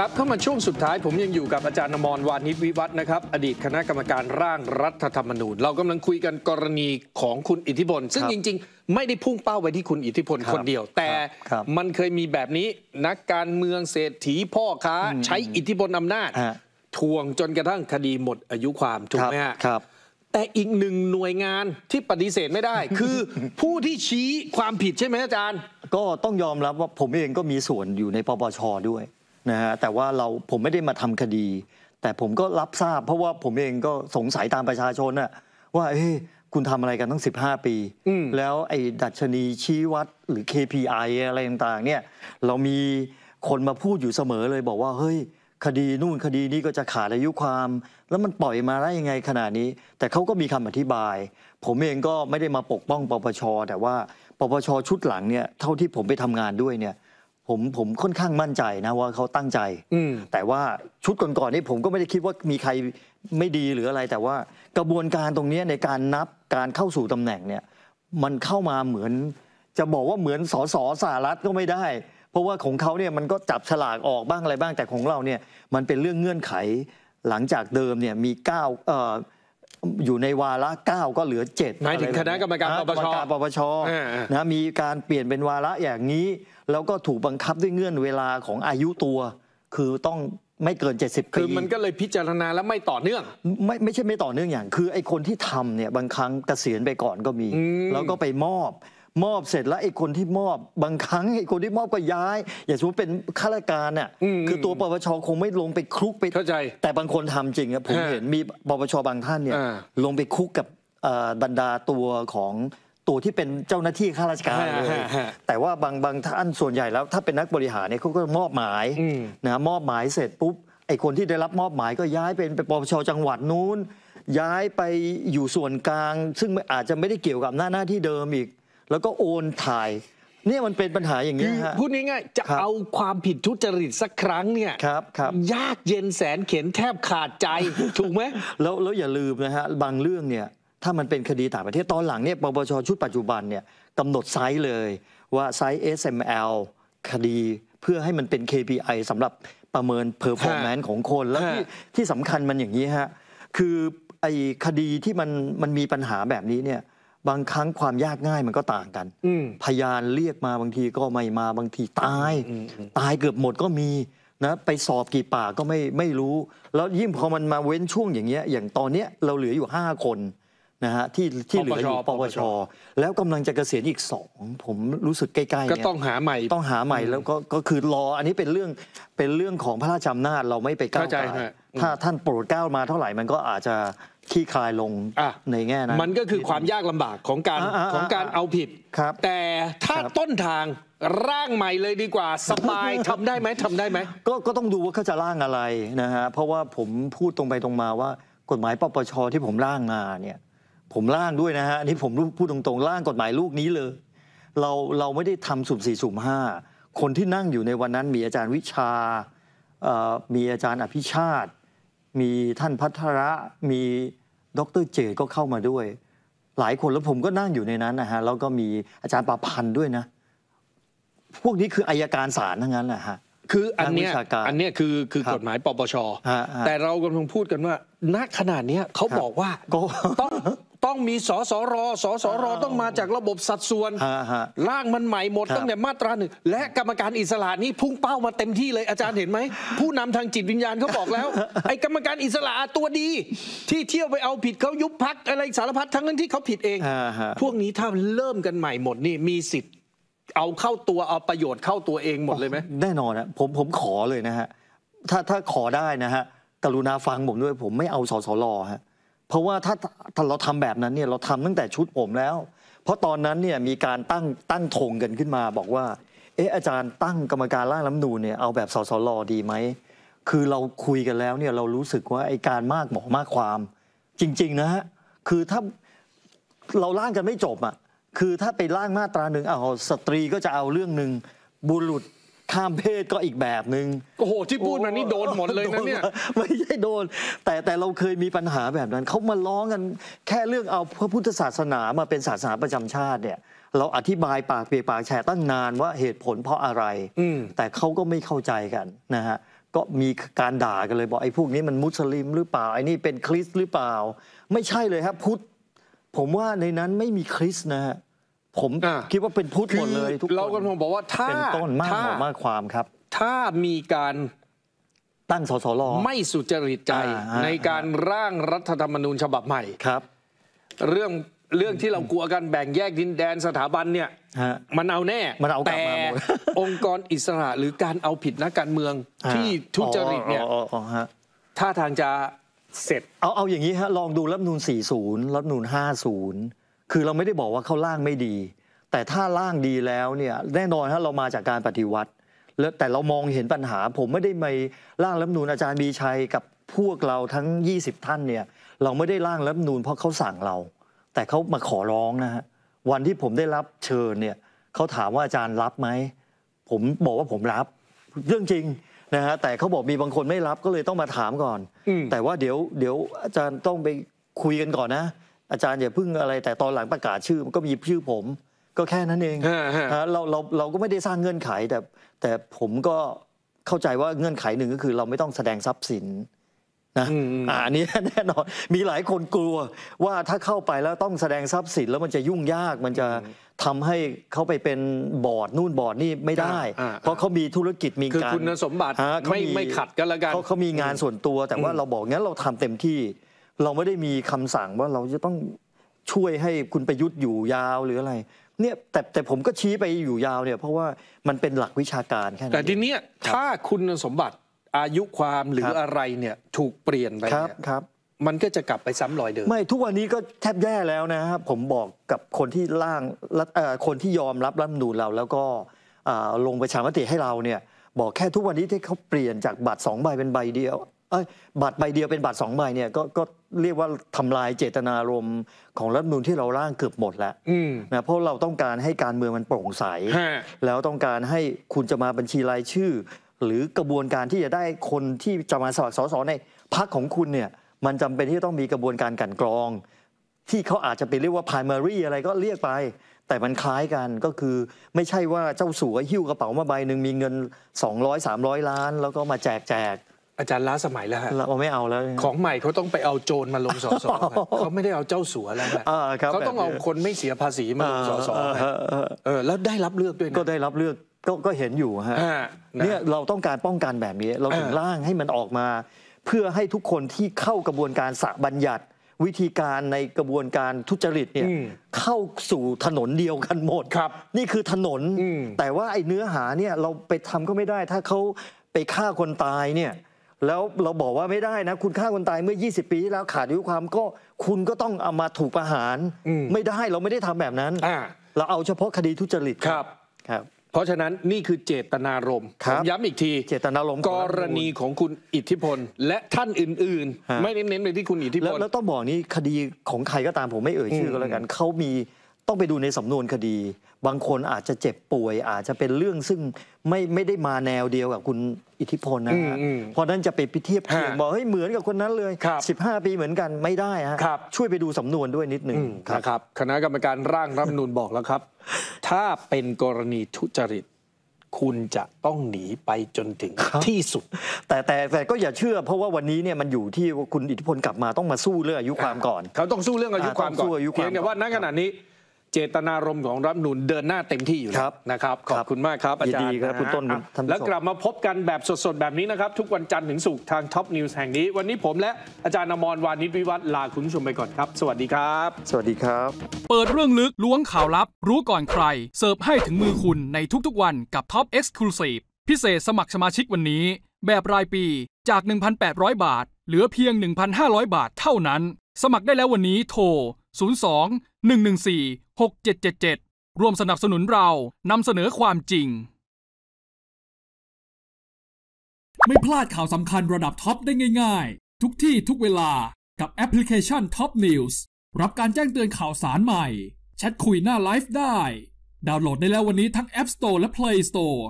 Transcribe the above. กลับเข้ามาช่วงสุดท้ายผมยังอยู่กับอาจารย์อมร วานิชวิวัฒน์นะครับอดีตคณะกรรมการร่างรัฐธรรมนูญเรากำลังคุยกันกรณีของคุณอิทธิพลซึ่งจริงๆไม่ได้พุ่งเป้าไปที่คุณอิทธิพลคนเดียวแต่มันเคยมีแบบนี้นักการเมืองเศรษฐีพ่อค้าใช้อิทธิพลอำนาจทวงจนกระทั่งคดีหมดอายุความถูกไหมครับแต่อีกหนึ่งหน่วยงานที่ปฏิเสธไม่ได้คือผู้ที่ชี้ความผิดใช่ไหมอาจารย์ก็ต้องยอมรับว่าผมเองก็มีส่วนอยู่ในปปช.ด้วยนะฮะแต่ว่าผมไม่ได้มาทำคดีแต่ผมก็รับทราบเพราะว่าผมเองก็สงสัยตามประชาชนนะว่าคุณทำอะไรกันตั้ง15ปีแล้วไอ้ดัชนีชี้วัดหรือ KPI อะไรต่างๆเนี่ยเรามีคนมาพูดอยู่เสมอเลยบอกว่าเฮ้ยคดีนู่นคดีนี้ก็จะขาดอายุความแล้วมันปล่อยมาได้ยังไงขนาดนี้แต่เขาก็มีคำอธิบายผมเองก็ไม่ได้มาปกป้องปปช.แต่ว่าปปช.ชุดหลังเนี่ยเท่าที่ผมไปทำงานด้วยเนี่ยผมค่อนข้างมั่นใจนะว่าเขาตั้งใจแต่ว่าชุดก่อนๆนี่ผมก็ไม่ได้คิดว่ามีใครไม่ดีหรืออะไรแต่ว่ากระบวนการตรงนี้ในการนับการเข้าสู่ตำแหน่งเนี่ยมันเข้ามาเหมือนจะบอกว่าเหมือนส.ส.สหรัฐก็ไม่ได้เพราะว่าของเขาเนี่ยมันก็จับฉลากออกบ้างอะไรบ้างแต่ของเราเนี่ยมันเป็นเรื่องเงื่อนไขหลังจากเดิมเนี่ยมี9อยู่ในวาระ9ก็เหลือ7หมายถึงคณะกรรมการปปช.นะมีการเปลี่ยนเป็นวาระอย่างนี้แล้วก็ถูกบังคับด้วยเงื่อนเวลาของอายุตัวคือต้องไม่เกิน70ปีคือมันก็เลยพิจารณาแล้วไม่ต่อเนื่องไม่ใช่ไม่ต่อเนื่องอย่างคือไอ้คนที่ทำเนี่ยบางครั้งเกษียณไปก่อนก็มีแล้วก็ไปมอบเสร็จแล้วไอ้คนที่มอบบางครั้งไอ้คนที่มอบก็ย้ายอย่างสมมติเป็นข้าราชการเนี่ยคือตัวปปชคงไม่ลงไปคุกไปเข้าใจแต่บางคนทำจริงครับผมเห็นมีปปชบางท่านเนี่ยลงไปคุกกับบรรดาตัวของตัวที่เป็นเจ้าหน้าที่ข้าราชการเลยแต่ว่าบางท่านส่วนใหญ่แล้วถ้าเป็นนักบริหารเนี่ยเขาก็มอบหมายนะมอบหมายเสร็จปุ๊บไอ้คนที่ได้รับมอบหมายก็ย้ายเป็นปปชจังหวัดนู้นย้ายไปอยู่ส่วนกลางซึ่งอาจจะไม่ได้เกี่ยวกับหน้าที่เดิมอีกแล้วก็โอนถ่ายเนี่ยมันเป็นปัญหาอย่างนี้ฮะพูดง่ายๆจะเอาความผิดทุจริตสักครั้งเนี่ยยากเย็นแสนเข็นแทบขาดใจถูกไหมแล้วอย่าลืมนะฮะบางเรื่องเนี่ยถ้ามันเป็นคดีต่างประเทศตอนหลังเนี่ยปปชชุดปัจจุบันเนี่ยกำหนดไซส์เลยว่าไซส์ SML คดีเพื่อให้มันเป็น KPI สำหรับประเมิน performance ของคนแล้วที่สำคัญมันอย่างนี้ฮะคือไอ้คดีที่มันมีปัญหาแบบนี้เนี่ยบางครั้งความยากง่ายมันก็ต่างกันพยานเรียกมาบางทีก็ไม่มาบางทีตายเกือบหมดก็มีนะไปสอบกี่ปากก็ไม่รู้แล้วยิ่งพอมันมาเว้นช่วงอย่างเงี้ยอย่างตอนเนี้ยเราเหลืออยู่5คนนะฮะที่เหลืออยู่ปปช.แล้วกำลังจะเกษียณอีก2ผมรู้สึกใกล้ๆก็ต้องหาใหม่แล้วก็คือรออันนี้เป็นเรื่องของพระราชอำนาจเราไม่ไปก้าวไกลถ้าท่านโปรดก้าวมาเท่าไหร่มันก็อาจจะที่คลายลงในแง่นั้นมันก็คือความยากลำบากของการเอาผิดแต่ถ้าต้นทางร่างใหม่เลยดีกว่าสบายทำได้ไหมก็ต้องดูว่าเขาจะร่างอะไรนะฮะเพราะว่าผมพูดตรงไปตรงมาว่ากฎหมายปปชที่ผมร่างมาเนี่ยผมร่างด้วยนะฮะนี่ผมพูดตรงๆร่างกฎหมายลูกนี้เลยเราไม่ได้ทำสุ่มสี่สุ่มห้าคนที่นั่งอยู่ในวันนั้นมีอาจารย์วิชามีอาจารย์อภิชาติมีท่านพัทระมีดร.เจตก็เข้ามาด้วยหลายคนแล้วผมก็นั่งอยู่ในนั้นนะฮะแล้วก็มีอาจารย์ประพันธ์ด้วยนะพวกนี้คืออัยการศาลทั้งนั้นนะฮะคืออันเนี้ยคือกฎหมายปปช.แต่เรากำลังพูดกันว่าณขนาดนี้เขาบอกว่าต้องมีสสรต้องมาจากระบบสัดส่วนร่างมันใหม่หมดตั้งแต่มาตรา1และกรรมการอิสระนี่พุ่งเป้ามาเต็มที่เลยอาจารย์เห็นไหมผู้นำทางจิตวิญญาณเขาบอกแล้วไอ้กรรมการอิสระตัวดีที่เที่ยวไปเอาผิดเขายุบพรรคอะไรสารพัดทั้งที่เขาผิดเองพวกนี้ถ้าเริ่มกันใหม่หมดนี่มีสิทธิ์เอาเข้าตัวเอาประโยชน์เข้าตัวเองหมดเลยไหมแน่นอนนะผมขอเลยนะฮะถ้าขอได้นะฮะกรุณาฟังผมด้วยผมไม่เอาสสรฮะเพราะว่าถ้าเราทำแบบนั้นเนี่ยเราทำตั้งแต่ชุดผมแล้วเพราะตอนนั้นเนี่ยมีการตั้งธงกันขึ้นมาบอกว่าอาจารย์ตั้งกรรมการร่างรัฐธรรมนูญเนี่ยเอาแบบสสรดีไหมคือเราคุยกันแล้วเนี่ยเรารู้สึกว่าไอ้การมากหมอมากความจริงๆนะฮะคือถ้าเราร่างกันไม่จบอ่ะคือถ้าไปร่างมาตรา1เอาสตรีก็จะเอาเรื่องหนึ่งบุรุษข้ามเพศก็อีกแบบหนึ่งโอ้โหที่พูดมานี่โดนหมดเลยนะเนี่ยไม่ใช่โดนแต่เราเคยมีปัญหาแบบนั้นเขามาล้อกันแค่เรื่องเอาพระพุทธศาสนามาเป็นศาสนาประจำชาติเนี่ยเราอธิบายปากเปียกปากแฉตั้งนานว่าเหตุผลเพราะอะไรแต่เขาก็ไม่เข้าใจกันนะฮะ ก็มีการด่ากันเลยบอกไอ้พวกนี้มันมุสลิมหรือเปล่าไอ้นี่เป็นคริสต์หรือเปล่าไม่ใช่เลยครับพุทธผมว่าในนั้นไม่มีคริสต์นะฮะผมคิดว่าเป็นพุทธหมดเลยทุกคนเรากำลังบอกว่าถ้าเป็นต้นมากหมดมากความครับถ้ามีการตั้งสสล.ไม่สุจริตใจในการร่างรัฐธรรมนูญฉบับใหม่ครับเรื่องที่เรากลัวกันแบ่งแยกดินแดนสถาบันเนี่ยมันเอาแน่แต่องค์กรอิสระหรือการเอาผิดนักการเมืองที่ทุจริตเนี่ยถ้าทางจะเสร็จเอาอย่างนี้ฮะลองดูรัฐธรรมนูญ40รัฐธรรมนูญ50คือเราไม่ได้บอกว่าเขาร่างไม่ดีแต่ถ้าร่างดีแล้วเนี่ยแน่นอนฮะเรามาจากการปฏิวัติแล้วแต่เรามองเห็นปัญหาผมไม่ได้ไปร่างรัฐธรรมนูญอาจารย์มีชัยกับพวกเราทั้ง20ท่านเนี่ยเราไม่ได้ร่างรัฐธรรมนูญเพราะเขาสั่งเราแต่เขามาขอร้องนะฮะวันที่ผมได้รับเชิญเนี่ยเขาถามว่าอาจารย์รับไหมผมบอกว่าผมรับเรื่องจริงนะฮะแต่เขาบอกมีบางคนไม่รับก็เลยต้องมาถามก่อนแต่ว่าเดี๋ยวอาจารย์ต้องไปคุยกันก่อนนะอาจารย์อย่าพึ่งอะไรแต่ตอนหลังประกาศชื่อมันก็มีชื่อผมก็แค่นั้นเองเราก็ไม่ได้สร้างเงื่อนไขแต่ผมก็เข้าใจว่าเงื่อนไขหนึ่งก็คือเราไม่ต้องแสดงทรัพย์สินนะอันนี้แน่นอนมีหลายคนกลัวว่าถ้าเข้าไปแล้วต้องแสดงทรัพย์สินแล้วมันจะยุ่งยากมันจะทำให้เขาไปเป็นบอร์ดนู่นบอร์ดนี่ไม่ได้เพราะเขามีธุรกิจมีการคุณสมบัติไม่ขัดกันละกันเขามีงานส่วนตัวแต่ว่าเราบอกงั้นเราทำเต็มที่เราไม่ได้มีคำสั่งว่าเราจะต้องช่วยให้คุณประยุทธ์อยู่ยาวหรืออะไรเนี่ยแต่ผมก็ชี้ไปอยู่ยาวเนี่ยเพราะว่ามันเป็นหลักวิชาการแค่นั้นแต่ทีเนี้ยถ้าคุณสมบัติอายุความหรืออะไรเนี่ยถูกเปลี่ยนไปครับมันก็จะกลับไปซ้ำรอยเดิมไม่ทุกวันนี้ก็แทบแย่แล้วนะครับผมบอกกับคนที่ร่างคนที่ยอมรับรัฐธรรมนูญเราแล้วก็ลงประชามติให้เราเนี่ยบอกแค่ทุกวันนี้ที่เขาเปลี่ยนจากบัตร2ใบเป็นใบเดียวบัตรใบเดียวเป็นบัตร2ใบเนี่ยก็เรียกว่าทำลายเจตนารมณ์ของรัฐธรรมนูญที่เราร่างเกือบหมดแล้วนะเพราะเราต้องการให้การเมืองมันโปร่งใสแล้วต้องการให้คุณจะมาบัญชีรายชื่อหรือกระบวนการที่จะได้คนที่จะมาสมัครส.ส.ในพรรคของคุณเนี่ยมันจำเป็นที่ต้องมีกระบวนการกลั่นกรองที่เขาอาจจะไปเรียกว่า primary อะไรก็เรียกไปแต่มันคล้ายกันก็คือไม่ใช่ว่าเจ้าสัวหิ้วกระเป๋ามาใบหนึ่งมีเงิน200-300ล้านแล้วก็มาแจกอาจารย์ล้าสมัยแล้วฮะเราไม่เอาแล้วของใหม่เขาต้องไปเอาโจรมาลงส.ส.เขาไม่ได้เอาเจ้าสัวแล้วเขาต้องเอาคนไม่เสียภาษีมาลงส.ส.แล้วได้รับเลือกด้วยก็ได้รับเลือกก็เห็นอยู่ฮะเนี่ยเราต้องการป้องกันแบบนี้เราถึงร่างให้มันออกมาเพื่อให้ทุกคนที่เข้ากระบวนการสะบัญญัติวิธีการในกระบวนการทุจริตเนี่ยเข้าสู่ถนนเดียวกันหมดครับนี่คือถนนแต่ว่าไอ้เนื้อหาเนี่ยเราไปทำก็ไม่ได้ถ้าเขาไปฆ่าคนตายเนี่ยแล้วเราบอกว่าไม่ได้นะคุณฆ่าคนตายเมื่อ20ปีที่แล้วขาดอายุความก็คุณก็ต้องเอามาถูกประหารไม่ได้เราไม่ได้ทำแบบนั้นเราเอาเฉพาะคดีทุจริตครับเพราะฉะนั้นนี่คือเจตนารมณ์ผมย้ำอีกทีเจตนารมณ์กรณีของคุณอิทธิพลและท่านอื่นๆไม่เน้นไปที่คุณอิทธิพลแล้วต้องบอกนี่คดีของใครก็ตามผมไม่เอ่ยชื่อก็แล้วกันเขามีต้องไปดูในสำนวนคดีบางคนอาจจะเจ็บป่วยอาจจะเป็นเรื่องซึ่งไม่ได้มาแนวเดียวกับคุณอิทธิพลนะฮะเพราะนั้นจะไปเทียบเคียงบอกเฮ้ยเหมือนกับคนนั้นเลย15ปีเหมือนกันไม่ได้ฮะช่วยไปดูสำนวนด้วยนิดหนึ่งนะครับคณะกรรมการร่างรัฐธรรมนูญบอกแล้วครับถ้าเป็นกรณีทุจริตคุณจะต้องหนีไปจนถึงที่สุดแต่ก็อย่าเชื่อเพราะว่าวันนี้เนี่ยมันอยู่ที่คุณอิทธิพลกลับมาต้องมาสู้เรื่องอายุความก่อนเขาต้องสู้เรื่องอายุความก่อนเพียงแต่ว่าณขณะนี้เจตนารมณ์ของรัฐธรรมนูญเดินหน้าเต็มที่อยู่นะครับขอบคุณมากครับอาจารย์ครับคุณต้นแล้วกลับมาพบกันแบบสดๆแบบนี้นะครับทุกวันจันทร์ถึงศุกร์ทางท็อปนิวส์แห่งนี้วันนี้ผมและอาจารย์อมรวานิชวิวัฒน์ลาคุณผู้ชมไปก่อนครับสวัสดีครับสวัสดีครับเปิดเรื่องลึกล้วงข่าวลับรู้ก่อนใครเสิร์ฟให้ถึงมือคุณในทุกๆวันกับท็อป Exclusive พิเศษสมัครสมาชิกวันนี้แบบรายปีจาก 1,800 บาทเหลือเพียง 1,500 บาทเท่านั้นสมัครได้แล้ววันนี้โทร02-114-6777 ร่วมสนับสนุนเรานำเสนอความจริงไม่พลาดข่าวสำคัญระดับท็อปได้ง่ายๆทุกที่ทุกเวลากับแอปพลิเคชัน Top News รับการแจ้งเตือนข่าวสารใหม่แชทคุยหน้าไลฟ์ได้ดาวน์โหลดได้แล้ววันนี้ทั้ง App Store และ Play Store